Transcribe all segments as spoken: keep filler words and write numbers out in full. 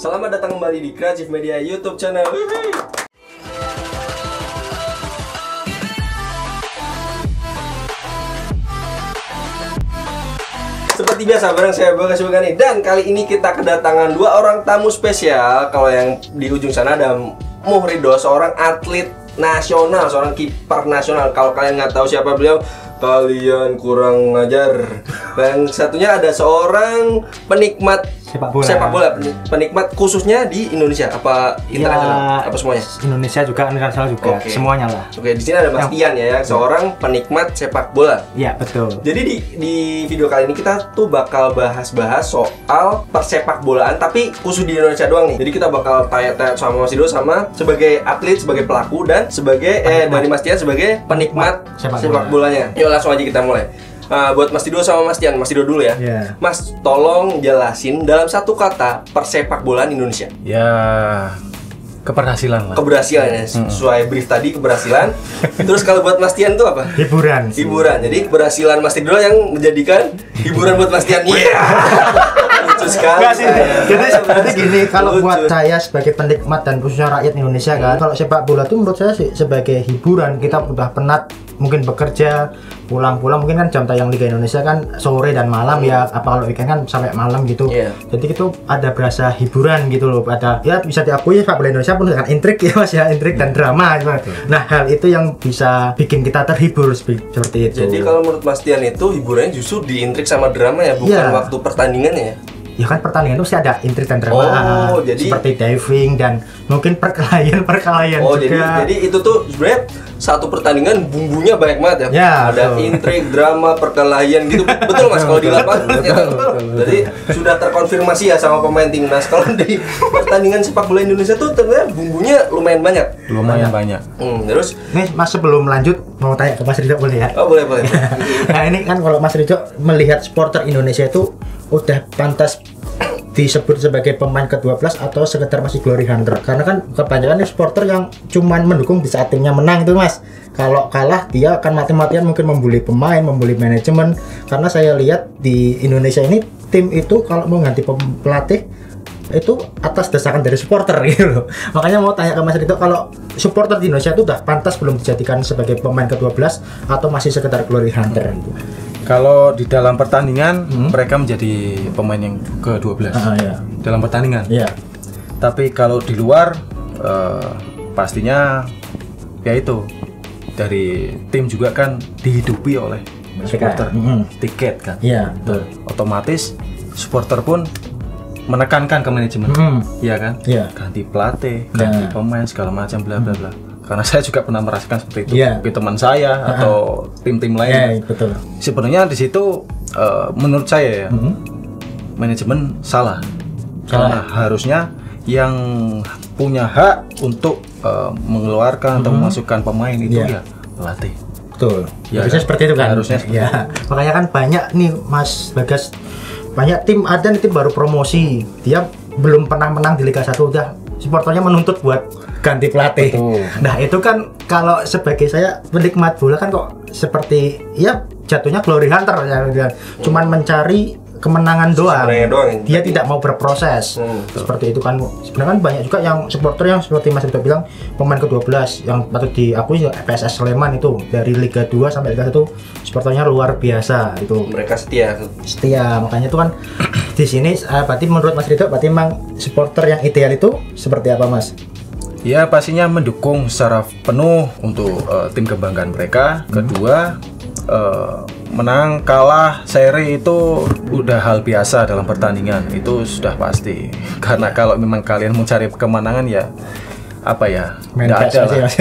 Selamat datang kembali di Kreatif Media YouTube channel. Wihih. Seperti biasa, bareng saya Bagas Bagani. Dan kali ini kita kedatangan dua orang tamu spesial. Kalau yang di ujung sana ada Muh. Ridho, seorang atlet nasional, seorang kiper nasional. Kalau kalian nggak tahu siapa beliau, kalian kurang ngajar. Yang satunya ada seorang penikmat sepak bola. Sepak bola, penikmat khususnya di Indonesia. Apa internasional? Ya, apa semuanya? Indonesia juga, internasional juga. Okay. Semuanya lah. Oke, okay, di sini ada Mastian ya, yang seorang penikmat sepak bola. Iya, betul. Jadi di, di video kali ini kita tuh bakal bahas-bahas soal persepak bolaan, tapi khusus di Indonesia doang nih. Jadi kita bakal tanya-tanya sama Mas Tido, sama sebagai atlet, sebagai pelaku, dan sebagai penikmat. eh dari Mastian sebagai penikmat sepak, sepak bola. bolanya. Yuk, langsung aja kita mulai. Uh, buat Mas Tido sama Mas Tian, Mas Tido dulu ya. Yeah. Mas, tolong jelasin dalam satu kata persepak bolaan Indonesia. Ya, yeah, keberhasilan lah. Keberhasilan ya, mm-hmm. Sesuai brief tadi, keberhasilan. Terus kalau buat Mas Tian itu apa? Hiburan. Hiburan. Jadi keberhasilan Mas Tido yang menjadikan hiburan buat Mas Tian. Iya. Yeah. Sekali, jadi sebenarnya gini, kalau buat saya sebagai penikmat dan khususnya rakyat Indonesia kan, kalau sepak bola itu menurut saya sih sebagai hiburan. Kita udah penat mungkin bekerja, pulang-pulang mungkin kan jam tayang Liga Indonesia kan sore dan malam, hmm. ya apa kalau weekend kan sampai malam gitu, yeah. Jadi itu ada berasa hiburan gitu loh, ada ya bisa diakui sepak bola Indonesia pun dengan intrik ya mas ya, intrik dan drama gitu. Nah hal itu yang bisa bikin kita terhibur seperti itu. Jadi kalau menurut Mas Tian itu hiburannya justru di intrik sama drama ya, bukan yeah. waktu pertandingan ya. Ya kan pertandingan itu sih ada intrik dan drama, oh, jadi, seperti diving dan mungkin perkelahian-perkelahian oh, juga. Jadi, jadi itu tuh sebenarnya satu pertandingan bumbunya banyak banget ya. Ya ada betul. Intrik, drama, perkelahian gitu. Betul mas, kalau di lapangan ya, jadi sudah terkonfirmasi ya sama pemain timnas. Kalau di pertandingan sepak bola Indonesia tuh ternyata bumbunya lumayan banyak. Lumayan banyak. Hmm, terus nih mas sebelum lanjut mau tanya ke Mas Ridho boleh ya? Oh boleh boleh. Nah ini kan kalau Mas Ridho melihat supporter Indonesia itu udah pantas disebut sebagai pemain ke dua belas atau sekedar masih glory hunter, karena kan kebanyakan supporter yang cuman mendukung di saat timnya menang itu mas. Kalau kalah dia akan mati-matian mungkin membuli pemain, membuli manajemen, karena saya lihat di Indonesia ini tim itu kalau mau ganti pelatih itu atas desakan dari supporter gitu loh. Makanya mau tanya ke Mas Ridho, kalau supporter di Indonesia itu udah pantas belum dijadikan sebagai pemain ke dua belas atau masih sekedar glory hunter gitu? Kalau di dalam pertandingan hmm? mereka menjadi pemain yang ke dua belas ah, iya. dalam pertandingan. Iya. Tapi kalau di luar uh, pastinya ya itu dari tim juga kan dihidupi oleh supporter, hmm. tiket kan. Iya, betul. Otomatis supporter pun menekankan ke manajemen. Hmm. Iya kan? Iya. Ganti pelatih, ganti nah. pemain segala macam bla bla bla. Hmm. Karena saya juga pernah merasakan seperti itu, yeah. tapi teman saya uh-huh. atau tim-tim lain. Yeah, betul. Sebenarnya di situ uh, menurut saya ya, mm-hmm. manajemen salah. Salah. Karena harusnya yang punya hak untuk uh, mengeluarkan mm-hmm. atau memasukkan pemain itu yeah. ya pelatih. Betul. Ya, harusnya kan? Seperti itu kan. Harusnya. Ya. Itu. Makanya kan banyak nih Mas Bagas, banyak tim ada nih tim baru promosi, dia belum pernah menang di Liga satu udah supporternya menuntut buat ganti pelatih. Betul. Nah itu kan kalau sebagai saya penikmat bola kan kok seperti ya jatuhnya glory hunter ya, cuman mencari kemenangan doang, doang dia tidak mau berproses. hmm, Seperti itu kan. Sebenarnya kan banyak juga yang supporter yang seperti Mas Ridho bilang pemain ke dua belas yang patut diakui P S S Sleman itu dari Liga dua sampai Liga satu supporternya luar biasa itu. Mereka setia. Setia. Makanya itu kan di sini uh, berarti menurut Mas Ridho berarti memang supporter yang ideal itu seperti apa Mas? Ya pastinya mendukung secara penuh untuk uh, tim kebanggaan mereka. Hmm. Kedua uh, menang kalah seri itu udah hal biasa dalam pertandingan, itu sudah pasti. Karena kalau memang kalian mau cari kemenangan ya apa ya, main P S ada lah.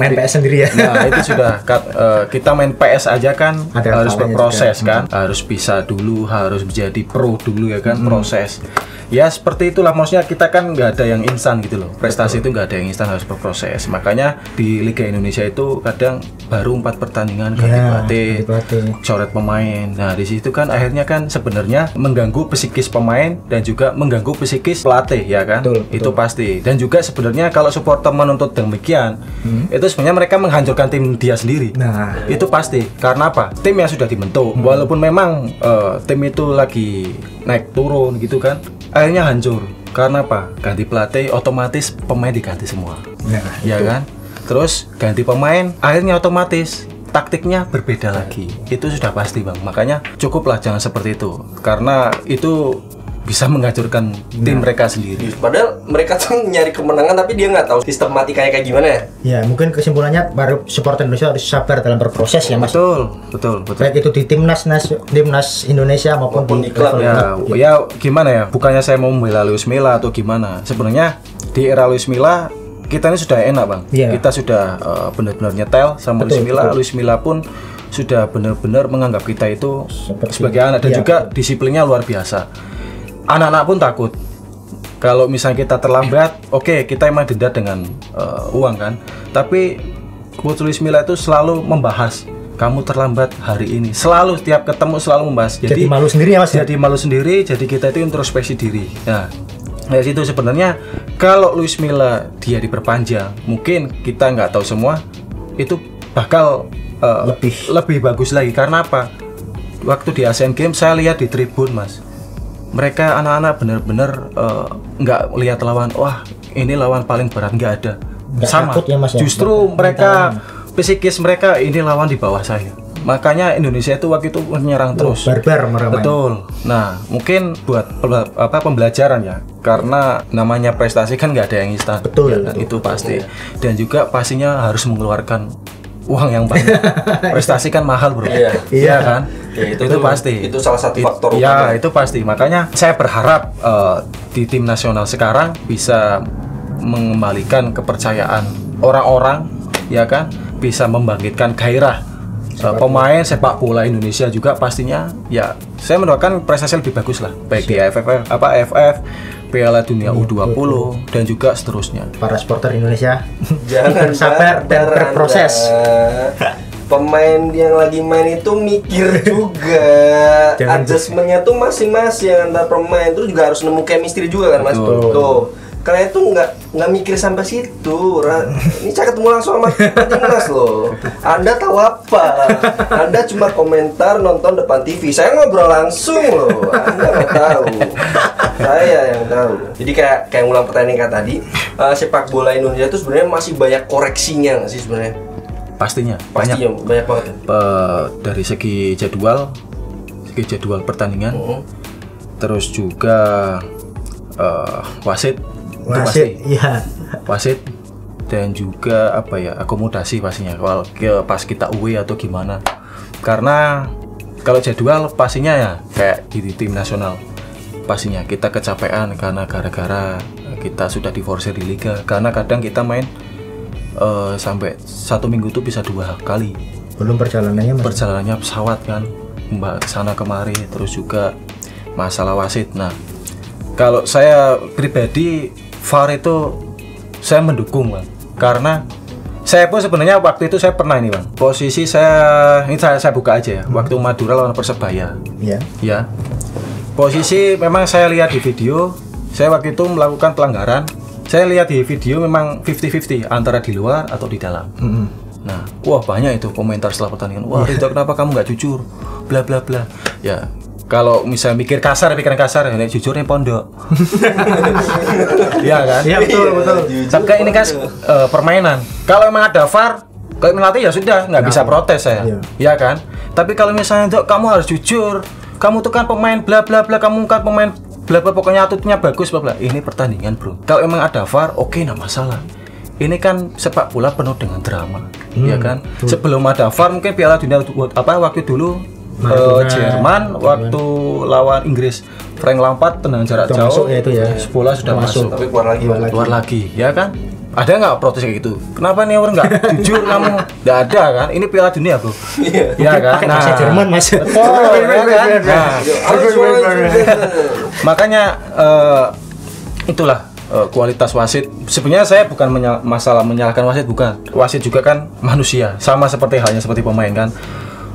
Main P S sendiri ya. Nah itu sudah uh, kita main P S aja kan ada harus berproses juga. Kan hmm. harus bisa dulu, harus menjadi pro dulu ya kan, hmm. proses ya seperti itulah. Maksudnya kita kan nggak ada yang instan gitu loh, prestasi Betul. Itu nggak ada yang instan, harus berproses. Makanya di Liga Indonesia itu kadang baru empat pertandingan ganti pelatih, yeah, coret pemain. Nah di situ kan akhirnya kan sebenarnya mengganggu psikis pemain dan juga mengganggu psikis pelatih ya kan. Betul, itu betul. Pasti. Dan juga sebenarnya kalau supporter menuntut demikian, hmm? itu sebenarnya mereka menghancurkan tim dia sendiri. Nah, itu pasti. Karena apa? Tim yang sudah dibentuk, hmm. walaupun memang uh, tim itu lagi naik turun gitu kan, akhirnya hancur. Karena apa? Ganti pelatih otomatis pemain diganti semua. Nah, ya itu kan? Terus ganti pemain, akhirnya otomatis taktiknya berbeda lagi. Itu sudah pasti, Bang. Makanya cukuplah jangan seperti itu. Karena itu bisa menghancurkan nah. tim mereka sendiri. Padahal mereka tuh nyari kemenangan, tapi dia nggak tahu sistematikanya kayak gimana ya. Ya, mungkin kesimpulannya baru supporter Indonesia harus sabar dalam berproses ya, Mas. Betul, betul, betul. Baik itu di timnas, nas, timnas Indonesia maupun, maupun di klub ya, ya. Ya, gimana ya? Bukannya saya mau membela Luis Milla atau gimana? Sebenarnya di era Luis Milla kita ini sudah enak, Bang. Ya. Kita sudah uh, benar-benar nyetel sama betul, Luis Milla. Luis Milla pun sudah benar-benar menganggap kita itu seperti, sebagai anak dan ya. juga disiplinnya luar biasa. Anak-anak pun takut kalau misalnya kita terlambat. Oke, okay, kita emang denda dengan uh, uang kan, tapi Coach Luis Milla itu selalu membahas kamu terlambat hari ini, selalu setiap ketemu selalu membahas. Jadi, jadi malu sendiri ya, Mas. Jadi malu sendiri. Jadi kita itu introspeksi diri. Nah, dari situ sebenarnya kalau Luis Milla dia diperpanjang, mungkin kita nggak tahu semua itu bakal uh, lebih lebih bagus lagi. Karena apa? Waktu di Asian Games saya lihat di tribun, Mas. Mereka anak-anak bener-bener nggak uh, lihat lawan, wah ini lawan paling berat, nggak ada. Gak sama ya, Mas, ya? Justru Gak mereka mentalanya. Psikis mereka ini lawan di bawah saya. Makanya Indonesia itu waktu itu menyerang terus. Oh, barbar mereka. Betul. Nah, mungkin buat apa pembelajaran ya, karena namanya prestasi kan nggak ada yang instan. Betul, ya, betul. Itu pasti. Ya. Dan juga pastinya harus mengeluarkan uang yang banyak. Prestasi kan mahal, Bro. Iya, iya kan? Ya, itu, itu pasti. Itu salah satu faktor It, utama. Ya, itu pasti. Makanya saya berharap uh, di tim nasional sekarang bisa mengembalikan kepercayaan orang-orang, ya kan? Bisa membangkitkan gairah uh, pemain sepak bola Indonesia juga pastinya. Ya, saya mendoakan prestasi lebih bagus lah, baik di A F F apa A F F, Piala Dunia U dua puluh dan juga seterusnya. Para supporter Indonesia jangan sabar dan berproses. Pemain yang lagi main itu mikir juga. Adjustmentnya tuh masing-masing antar pemain. Terus juga harus nemu chemistry juga kan, Mas. Betul. Tuh. Kalian tuh nggak nggak mikir sampai situ. Ini saya ketemu langsung sama timnas loh. Anda tahu apa? Anda cuma komentar nonton depan T V. Saya ngobrol langsung loh. Anda nggak tahu. Saya yang tahu. Jadi kayak kayak ulang pertandingan tadi, uh, sepak bola Indonesia itu sebenarnya masih banyak koreksinya nggak sih sebenarnya? Pastinya. Pastinya banyak, banyak banget. Uh, dari segi jadwal, segi jadwal pertandingan, uh-huh. terus juga uh, wasit. Wasit, iya. Wasit dan juga apa ya, akomodasi pastinya kalau pas kita away atau gimana. Karena kalau jadwal pastinya ya kayak di tim nasional pastinya kita kecapean karena gara-gara kita sudah diforsir di liga. Karena kadang kita main uh, sampai satu minggu itu bisa dua kali. Belum perjalanannya, Mas. Perjalanannya pesawat kan, mbak sana kemari, terus juga masalah wasit. Nah, kalau saya pribadi V A R itu saya mendukung, Bang, karena saya pun sebenarnya waktu itu saya pernah ini, Bang, posisi saya ini saya, saya buka aja ya, hmm. waktu Madura lawan Persebaya ya, ya posisi memang saya lihat di video, saya waktu itu melakukan pelanggaran, saya lihat di video memang fifty fifty antara di luar atau di dalam. hmm. Nah, wah banyak itu komentar setelah pertandingan, wah Ridho kenapa kamu nggak jujur, bla bla bla ya. Kalau misalnya mikir kasar, pikiran kasar, ini jujur nih pondok. Iya kan? Iya betul, betul. Tapi ini kan uh, permainan. Kalau emang ada V A R, kalau melatih ya sudah, nggak nah, bisa protes saya. Iya ya, kan? Tapi kalau misalnya, Dok, kamu harus jujur. Kamu tuh kan pemain bla bla bla, kamu kan pemain bla bla, pokoknya atutnya bagus bla bla. Ini pertandingan, Bro. Kalau emang ada V A R, oke, okay, nggak masalah. Ini kan sepak bola penuh dengan drama, hmm, ya kan? Betul. Sebelum ada V A R, mungkin Piala Dunia apa waktu dulu Uh, Jerman waktu lawan Inggris, Frank Lampard tendangan jarak jauh, ya itu ya. Bola sudah masuk, masuk, tapi keluar lagi, keluar, keluar lagi. lagi, ya kan? Ada nggak protes kayak gitu? Kenapa nih orang nggak jujur kamu? Nggak ada kan? Ini Piala Dunia, Bro. Iya ya, kan? Nah, Jerman Mas. Oh, ya kan? Nah, makanya uh, itulah uh, kualitas wasit. Sebenarnya saya bukan menyal masalah menyalahkan wasit, bukan. Wasit juga kan manusia, sama seperti halnya seperti pemain kan.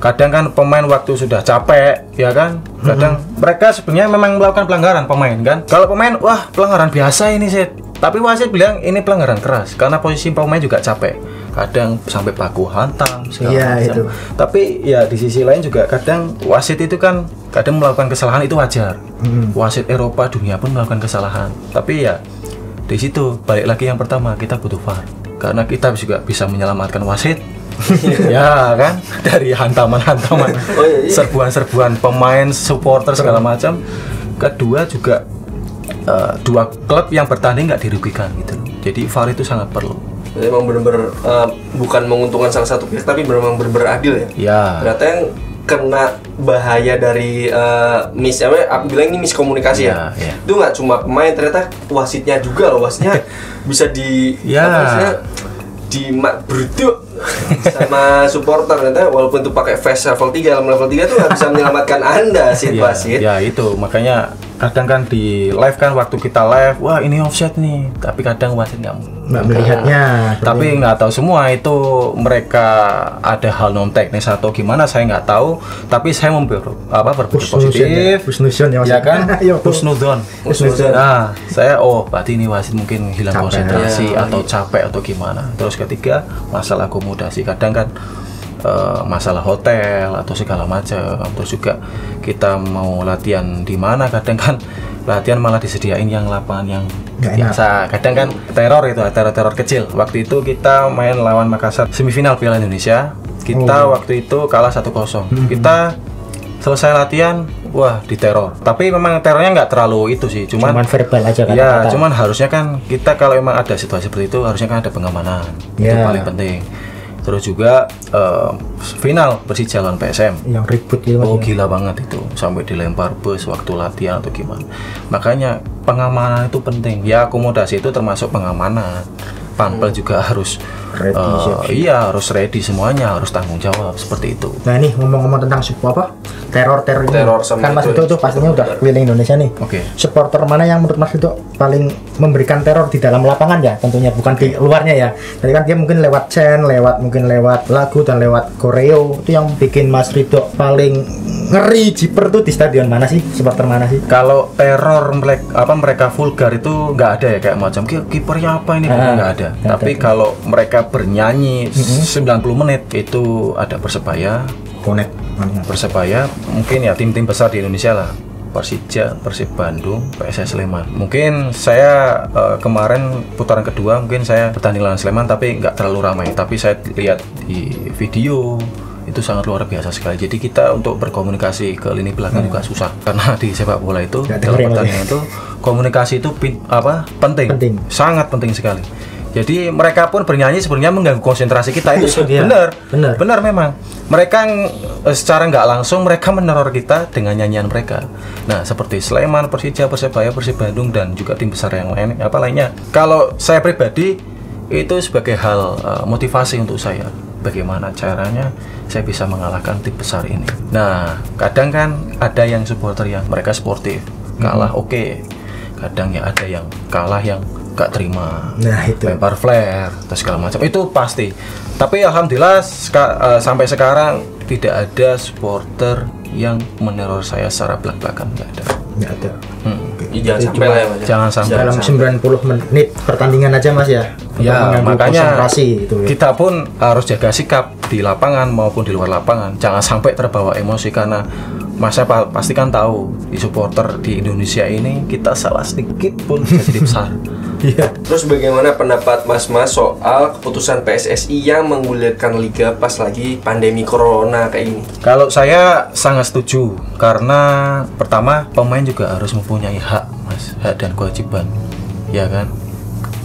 Kadang kan pemain waktu sudah capek, ya kan? Kadang mm-hmm. mereka sebenarnya memang melakukan pelanggaran pemain kan? Kalau pemain, wah pelanggaran biasa ini, Sid. Tapi wasit bilang ini pelanggaran keras karena posisi pemain juga capek, kadang sampai paku hantam segala macam. Itu. Tapi ya di sisi lain juga kadang wasit itu kan kadang melakukan kesalahan, itu wajar. Hmm. Wasit Eropa dunia pun melakukan kesalahan. Tapi ya di situ balik lagi yang pertama, kita butuh V A R karena kita juga bisa menyelamatkan wasit. Ya kan, dari hantaman-hantaman, oh, iya, iya. serbuan-serbuan pemain, supporter segala macam. Kedua juga uh, dua klub yang bertanding nggak dirugikan gitu. Jadi V A R itu sangat perlu. Jadi memang benar-benar uh, bukan menguntungkan salah satu pihak, tapi memang benar-benar adil ya. Ya. Ternyata yang kena bahaya dari uh, mis, aku bilang ini miskomunikasi ya. ya. ya. Itu nggak cuma pemain, ternyata wasitnya juga loh, wasitnya bisa di, ya. Wasitnya dimakbrutuk sama supporter, ternyata walaupun itu pakai face level tiga, dalam level tiga tuh nggak bisa menyelamatkan Anda sih wasit. Ya, ya itu, makanya kadang kan di live kan, waktu kita live, wah ini offside nih, tapi kadang wasit nggak melihatnya. Tapi nggak tahu semua itu mereka ada hal non teknis atau gimana, saya nggak tahu. Tapi saya member apa berpikir positif, husnuzon ya, ya kan, husnuzon. Nah, saya oh berarti ini wasit mungkin hilang capek, konsentrasi ya, atau capek atau gimana. Terus ketiga masalah akomodasi, kadang kan uh, masalah hotel atau segala macam. Terus juga kita mau latihan di mana, kadang kan latihan malah disediain yang lapangan yang biasa. Kadang kan teror itu, teror-teror kecil. Waktu itu kita main lawan Makassar semifinal Piala Indonesia, kita oh. waktu itu kalah satu kosong. Hmm. Kita selesai latihan, wah diteror. Tapi memang terornya nggak terlalu itu sih, cuman, cuman verbal aja kan. Ya, cuman harusnya kan kita kalau memang ada situasi seperti itu harusnya kan ada pengamanan. Yeah. Itu paling penting. Terus juga uh, final Persija lawan P S M yang ribut gitu. Oh gila banget itu, sampai dilempar bus waktu latihan atau gimana. Makanya pengamanan itu penting. Ya akomodasi itu termasuk pengamanan. Panpel juga harus ready, uh, iya harus ready semuanya, harus tanggung jawab seperti itu. Nah ini ngomong-ngomong tentang sebuah apa teror-teror ini teror kan Mas Tido pastinya udah keliling Indonesia nih. Oke. Okay. Supporter mana yang menurut Mas Tido paling memberikan teror di dalam lapangan ya? Tentunya bukan di luarnya ya. Tadi kan dia mungkin lewat chant, lewat mungkin lewat lagu dan lewat koreo, itu yang bikin Mas Tido paling ngeri jiper tuh di stadion mana sih? Supporter mana sih? Kalau teror mereka apa mereka vulgar itu nggak ada ya, kayak macam kipernya apa ini nggak nah, ada. Gak tapi ada. Kalau mereka bernyanyi mm-hmm. sembilan puluh menit itu ada Persebaya, Connect. Persebaya mungkin ya tim-tim besar di Indonesia lah, Persija, Persib Bandung, P S S Sleman. Mungkin saya uh, kemarin putaran kedua mungkin saya bertanding lawan Sleman tapi nggak terlalu ramai. Tapi saya lihat di video itu sangat luar biasa sekali. Jadi kita untuk berkomunikasi ke lini belakang hmm. juga susah karena di sepak bola itu gak dalam pertandingan itu komunikasi itu pin, apa penting. penting, sangat penting sekali. Jadi mereka pun bernyanyi sebenarnya mengganggu konsentrasi kita itu ya, benar, benar, benar memang. Mereka secara nggak langsung mereka meneror kita dengan nyanyian mereka. Nah seperti Sleman, Persija, Persebaya, Persib Bandung dan juga tim besar yang lain, apa lainnya. Kalau saya pribadi itu sebagai hal uh, motivasi untuk saya. Bagaimana caranya saya bisa mengalahkan tim besar ini. Nah kadang kan ada yang supporter yang mereka sportif kalah, hmm. oke. Okay. Kadang ya ada yang kalah yang gak terima, nah, itu. lempar flare, terus segala macam itu pasti. Tapi alhamdulillah seka, uh, sampai sekarang tidak ada supporter yang meneror saya secara belak-belakan, nggak ada. Nggak ada. Hmm. Ya, jangan sampai ya, jangan sampai dalam sembilan puluh menit pertandingan aja Mas ya. Ya makanya itu, ya. Kita pun harus jaga sikap di lapangan maupun di luar lapangan. Jangan sampai terbawa emosi karena masa pasti kan tahu di supporter di Indonesia ini kita salah sedikit pun jadi besar. Yeah. Terus bagaimana pendapat Mas Mas soal keputusan P S S I yang menggulirkan liga pas lagi pandemi corona kayak ini? Kalau saya sangat setuju karena pertama pemain juga harus mempunyai hak Mas, hak dan kewajiban, ya kan?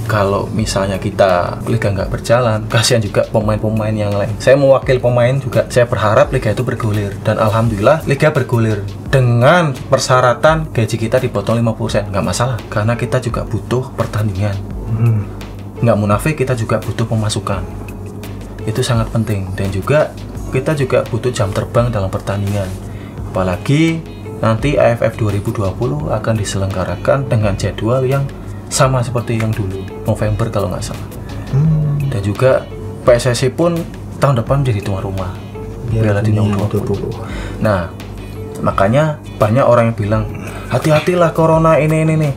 Kalau misalnya kita liga nggak berjalan, kasihan juga pemain-pemain yang lain. Saya mewakili pemain juga, saya berharap liga itu bergulir. Dan alhamdulillah liga bergulir dengan persyaratan gaji kita dipotong lima puluh persen. Nggak masalah, karena kita juga butuh pertandingan. Hmm. Nggak munafik, kita juga butuh pemasukan. Itu sangat penting. Dan juga kita juga butuh jam terbang dalam pertandingan. Apalagi nanti A F F dua ribu dua puluh akan diselenggarakan dengan jadwal yang sama seperti yang dulu November kalau nggak salah. Hmm. Dan juga P S S I pun tahun depan jadi tuan rumah Piala Dunia dua ribu dua puluh. Nah makanya banyak orang yang bilang hati-hatilah corona ini ini nih.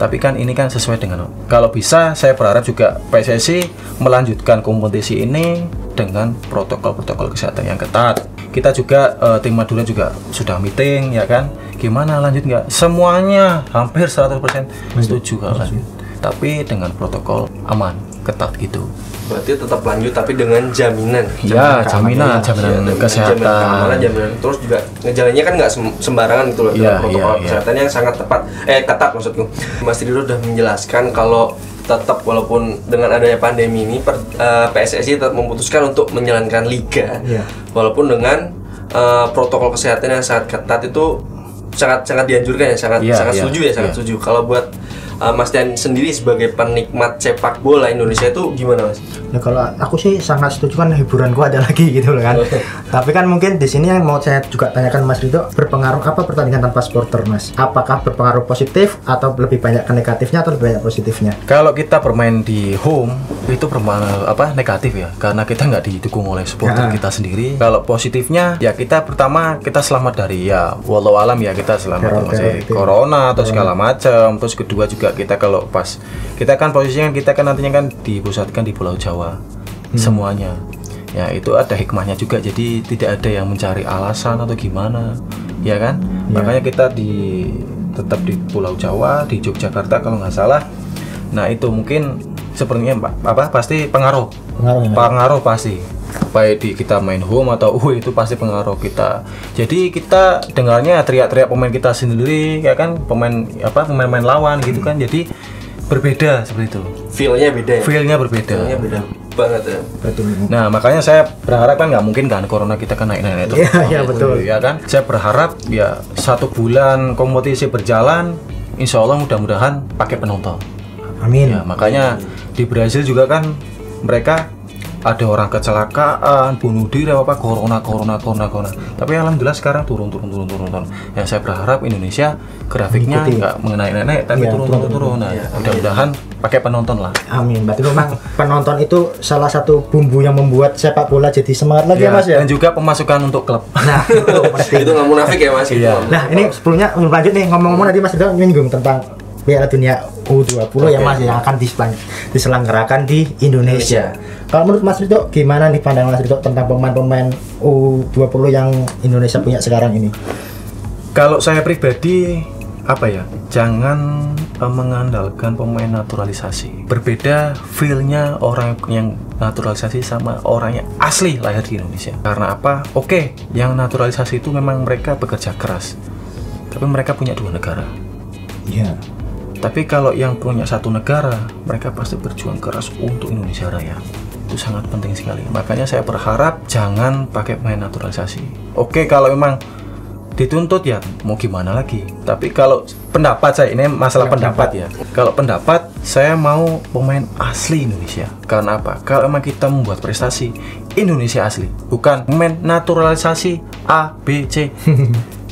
Tapi kan ini kan sesuai dengan, kalau bisa saya berharap juga P S S I melanjutkan kompetisi ini dengan protokol-protokol kesehatan yang ketat. Kita juga eh, tim Madura juga sudah meeting, ya kan, gimana lanjut nggak? Semuanya hampir seratus persen setuju kalau lanjut, tapi dengan protokol aman ketat gitu. Berarti tetap lanjut tapi dengan jaminan. Iya, jaminan, jaminan, jaminan, jaminan kesehatan, jaminan keamanan, jaminan. Terus juga ngejalannya kan nggak sembarangan gitu loh, ya, protokol ya, kesehatan ya. Yang sangat tepat, eh ketat maksudku. Mas Tido sudah menjelaskan kalau tetap walaupun dengan adanya pandemi ini per, uh, P S S I tetap memutuskan untuk menjalankan liga, ya. Walaupun dengan uh, protokol kesehatan yang sangat ketat itu sangat sangat dianjurkan ya, sangat ya, sangat ya, setuju ya, sangat ya. Setuju. Kalau buat Uh, Mas Tian sendiri sebagai penikmat sepak bola Indonesia itu gimana, Mas? Ya kalau aku sih sangat setuju, kan hiburan gua ada lagi gitu loh kan. Tapi kan mungkin di sini yang mau saya juga tanyakan Mas Ridho, berpengaruh apa pertandingan tanpa supporter, Mas? Apakah berpengaruh positif atau lebih banyak ke negatifnya atau lebih banyak positifnya? Kalau kita bermain di home itu berpengaruh apa negatif ya, karena kita nggak didukung oleh supporter ya. Kita sendiri. Kalau positifnya ya kita pertama kita selamat dari ya walau alam ya kita selamat dari corona atau segala macam. Terus kedua juga kita kalau pas kita kan posisinya kita kan nantinya kan dipusatkan di Pulau Jawa hmm. semuanya ya, itu ada hikmahnya juga, jadi tidak ada yang mencari alasan atau gimana ya kan yeah. Makanya kita di tetap di Pulau Jawa, di Yogyakarta kalau nggak salah. Nah itu mungkin sepertinya apa pasti pengaruh pengaruh, ya, pengaruh pasti baik di kita main home atau U itu pasti pengaruh kita. Jadi kita dengarnya teriak-teriak pemain kita sendiri ya kan, pemain apa pemain-pemain lawan gitu kan, jadi berbeda seperti itu. Feelnya beda. Ya? Feelnya berbeda. Feelnya beda banget ya. Betul. Nah makanya saya berharap kan nggak mungkin kan corona kita kan naik-naik itu. Iya yeah, yeah, betul. Ya kan. Saya berharap ya satu bulan kompetisi berjalan, insya Allah mudah-mudahan pakai penonton. Amin. Ya, makanya amin. Di Brazil juga kan mereka ada orang kecelakaan, bunuh diri, apa corona, corona, corona, corona. Tapi alhamdulillah sekarang turun, turun, turun, turun, turun. Ya saya berharap Indonesia grafiknya nggak mengenai-naik, tapi ya, turun, turun, turun, turun. Nah, ya, mudah-mudahan pakai penonton lah. Amin. Berarti memang penonton itu salah satu bumbu yang membuat sepak bola jadi semangat lagi ya, ya Mas ya. Dan juga pemasukan untuk klub. Nah, itu pasti. Itu nggak munafik ya Mas. Iya. Nah ini sebelumnya lanjut nih ngomong-ngomong tadi Mas Ridho menyinggung tentang Piala Dunia U dua puluh okay. ya Mas yang akan diselenggarakan di Indonesia. Indonesia. Kalau menurut Mas Ridho gimana nih pandangan Mas Ridho tentang pemain-pemain U dua puluh yang Indonesia punya sekarang ini? Kalau saya pribadi apa ya, jangan mengandalkan pemain naturalisasi. Berbeda feelnya orang yang naturalisasi sama orang yang asli lahir di Indonesia. Karena apa? Oke, okay, yang naturalisasi itu memang mereka bekerja keras, tapi mereka punya dua negara. Iya. Yeah. Tapi kalau yang punya satu negara, mereka pasti berjuang keras untuk Indonesia Raya. Itu sangat penting sekali. Makanya saya berharap jangan pakai pemain naturalisasi. Oke, kalau memang dituntut ya mau gimana lagi. Tapi kalau pendapat saya, ini masalah pendapat ya. Kalau pendapat, saya mau pemain asli Indonesia. Karena apa? Kalau memang kita membuat prestasi, Indonesia asli. Bukan pemain naturalisasi A, B, C.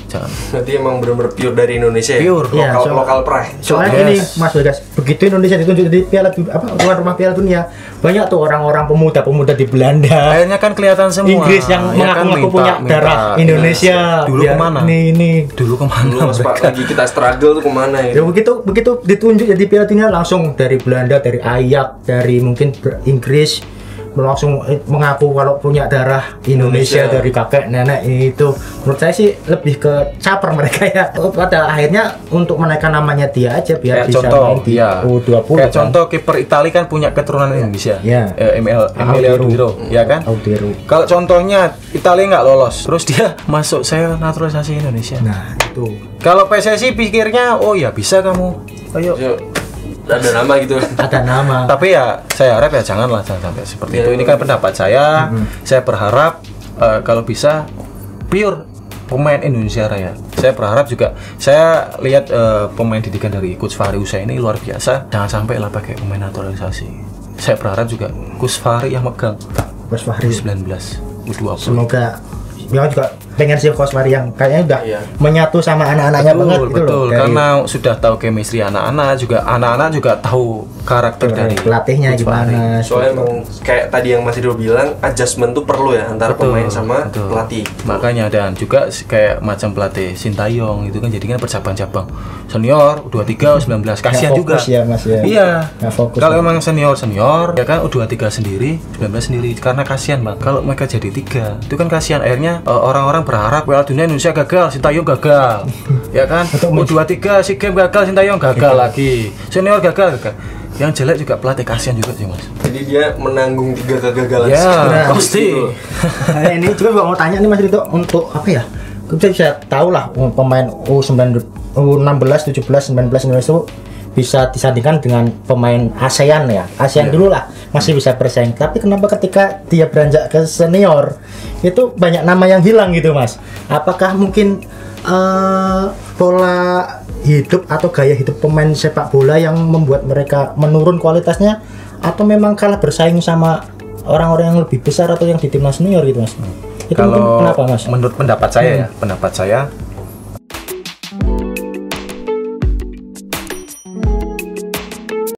Jangan. Berarti emang bener-bener pure dari Indonesia ya? Pure, ya, lokal, so, lokal pride. Soalnya yes. Ini Mas Bagas, begitu Indonesia ditunjuk di piala apa rumah Piala Dunia, banyak tuh orang-orang pemuda-pemuda di Belanda. Kayaknya kan kelihatan semua. Inggris yang mengaku-ngaku kan punya minta, darah minta, Indonesia. Indonesia. Dulu ya, kemana? Nih, ini. Dulu kemana? Dulu pas lagi kita struggle tuh kemana ya? Ya begitu begitu ditunjuk jadi Piala Dunia langsung dari Belanda, dari Ayak, dari mungkin Inggris langsung mengaku kalau punya darah Indonesia, Indonesia dari kakek nenek itu. Menurut saya sih lebih ke caper mereka ya. Pada akhirnya untuk menaikkan namanya dia aja biar kayak bisa contoh, main di ya. U dua puluh. Kayak kan. Contoh kiper Italia kan punya keturunan ya. Indonesia. Ya. Eh, M L Emilio Audero, ya kan? Audero. Kalau contohnya Italia nggak lolos, terus dia masuk saya naturalisasi Indonesia. Nah, itu. Kalau P S S I pikirnya oh ya bisa kamu. Ayo. Yuk. Ada nama gitu. Ada nama. Tapi ya saya harap ya janganlah jangan sampai seperti ya, itu. Ini kan pendapat saya. Mm-hmm. Saya berharap uh, kalau bisa pure pemain Indonesia Raya. Saya berharap juga. Saya lihat uh, pemain didikan dari Kusfari ini luar biasa. Jangan sampai lah pakai pemain naturalisasi. Saya berharap juga Kusfari yang megang. Kusfari sembilan belas U dua puluh. Semoga dia juga dengan si Kusfari yang kayaknya udah iya. menyatu sama anak-anaknya banget gitu betul, loh. Karena dari, sudah tahu chemistry anak-anak juga, anak-anak juga tahu karakter dari pelatihnya gimana. Soalnya gitu. Mau, kayak tadi yang Mas Tido bilang, adjustment tuh perlu ya antara betul, pemain sama betul. pelatih. Makanya dan juga kayak macam pelatih Shin Tae-yong itu kan jadinya bercabang-cabang. Senior U dua puluh tiga U sembilan belas kasihan juga. Ya, Mas, ya. Iya. Kalau ya. emang senior-senior ya kan U dua puluh tiga sendiri, U sembilan belas sendiri karena kasihan Bang. Kalau mereka jadi tiga, itu kan kasihan akhirnya orang-orang berharap Piala Dunia Indonesia gagal, Shin Tae-yong gagal. Ya kan? U dua puluh tiga SEA Games gagal, Shin Tae-yong gagal lagi. Senior gagal, gagal. Yang jelek juga pelatih, kasihan juga sih Mas. Jadi dia menanggung tiga kegagalan ya, sekarang pasti. Nah, ini coba gua mau tanya nih Mas Ridho, untuk apa ya? Kita bisa tahu lah pemain U sembilan belas, U enam belas, tujuh belas, sembilan belas Indonesia itu bisa disandingkan dengan pemain ASEAN ya. ASEAN yeah. dulu lah masih bisa bersaing. Tapi kenapa ketika dia beranjak ke senior itu banyak nama yang hilang gitu Mas? Apakah mungkin uh, pola hidup atau gaya hidup pemain sepak bola yang membuat mereka menurun kualitasnya, atau memang kalah bersaing sama orang-orang yang lebih besar atau yang di timnas senior gitu Mas? Itu kalau kenapa, Mas? Menurut pendapat saya hmm. ya, pendapat saya